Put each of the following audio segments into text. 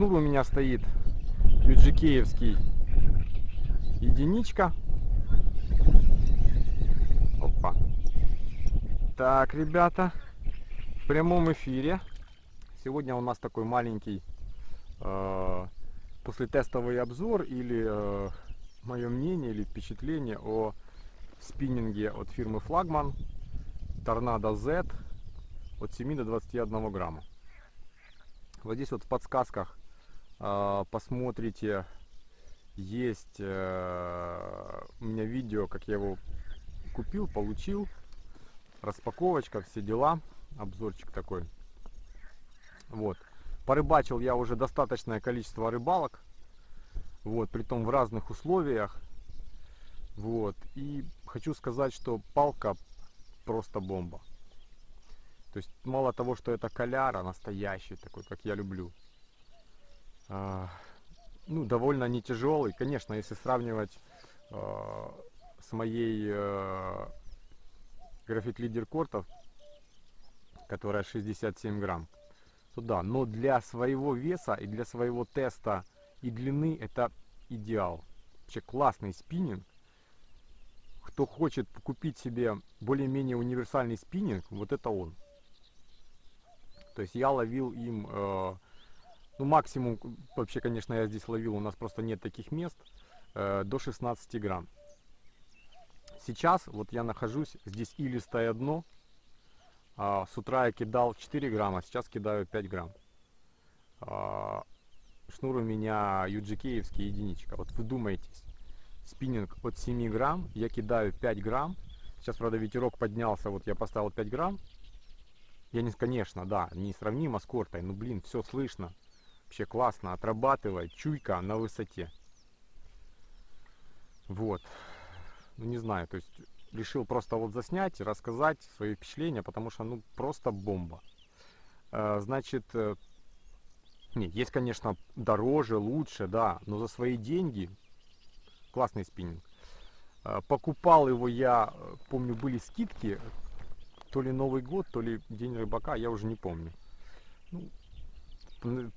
Снова у меня стоит Юджикеевский единичка. Опа. Так, ребята, в прямом эфире. Сегодня у нас такой маленький послетестовый обзор или мое мнение или впечатление о спиннинге от фирмы Flagman Tornado Z от 7 до 21 грамма. Вот здесь вот в подсказках посмотрите, есть у меня видео, как я его купил, получил, распаковочка, все дела, обзорчик такой. Вот, порыбачил я уже достаточное количество рыбалок, вот, притом в разных условиях, вот, и хочу сказать, что палка просто бомба. То есть мало того, что это коляра настоящий, такой, как я люблю, ну, довольно не тяжелый. Конечно, если сравнивать с моей графит лидер кортов, которая 67 грамм, то да, но для своего веса и для своего теста и длины это идеал. Вообще классный спиннинг. Кто хочет купить себе более-менее универсальный спиннинг, вот это он. То есть я ловил им, ну, максимум, вообще, конечно, я здесь ловил, у нас просто нет таких мест, до 16 грамм. Сейчас вот я нахожусь, здесь илистое дно, с утра я кидал 4 грамма, сейчас кидаю 5 грамм. Шнур у меня юджикеевский единичка. Вот вы думаетесь, спиннинг от 7 грамм, я кидаю 5 грамм, сейчас, правда, ветерок поднялся, вот я поставил 5 грамм. Я не, конечно, да, несравнимо с кортой, но, блин, все слышно. Вообще классно, отрабатывает, чуйка на высоте. Вот. Ну, не знаю, то есть решил просто вот заснять и рассказать свои впечатления, потому что, ну, просто бомба. Значит, нет, есть, конечно, дороже, лучше, да, но за свои деньги классный спиннинг. Покупал его я, помню, были скидки. То ли Новый год, то ли День рыбака, я уже не помню. Ну,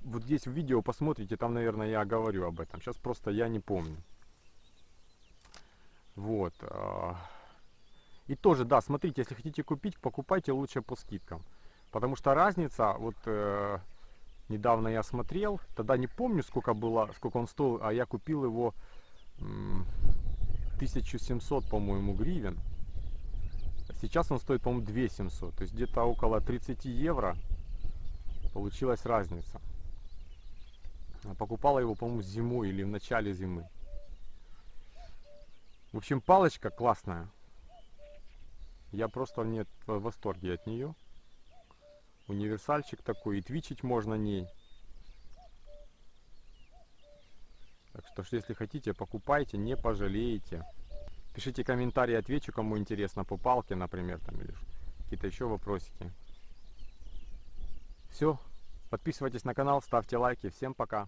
вот здесь в видео посмотрите, там, наверное, я говорю об этом. Сейчас просто я не помню. Вот. И тоже, да, смотрите, если хотите купить, покупайте лучше по скидкам. Потому что разница, вот недавно я смотрел, тогда не помню, сколько было, сколько он стоил, а я купил его 1700, по-моему, гривен. Сейчас он стоит, по-моему, 2700, то есть где-то около 30 евро получилась разница. Покупала его, по-моему, зимой или в начале зимы. В общем, палочка классная. Я просто в восторге от нее. Универсальчик такой, и твичить можно ней. Так что, если хотите, покупайте, не пожалеете. Пишите комментарии, отвечу, кому интересно, по палке, например, там, или какие-то еще вопросики. Все, подписывайтесь на канал, ставьте лайки. Всем пока!